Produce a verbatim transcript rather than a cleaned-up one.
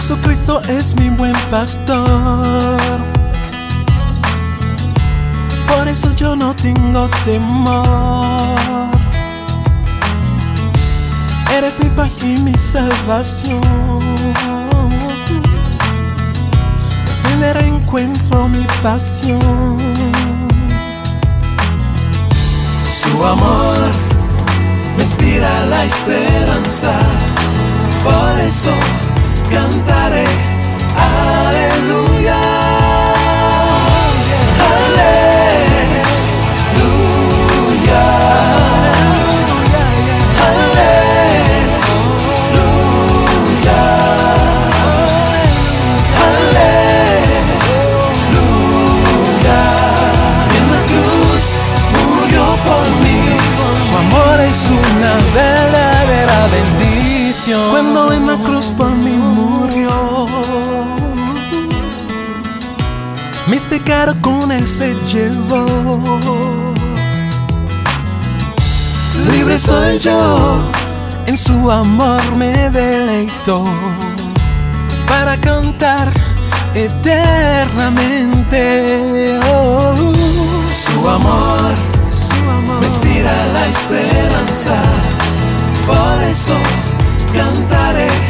Jesucristo es mi buen pastor, por eso yo no tengo temor. Eres mi paz y mi salvación, pues en él encuentro mi pasión. Su amor me inspira la esperanza, por eso cantaré aleluya. Aleluya, aleluya, aleluya. En la cruz murió por mí, su amor es una verdadera bendición. Cuando en la cruz por mí murió, mis pecados con él se llevó. Libre soy yo, en su amor me deleitó, para cantar eternamente. Oh, su amor, su amor me inspira la esperanza, por eso cantaré.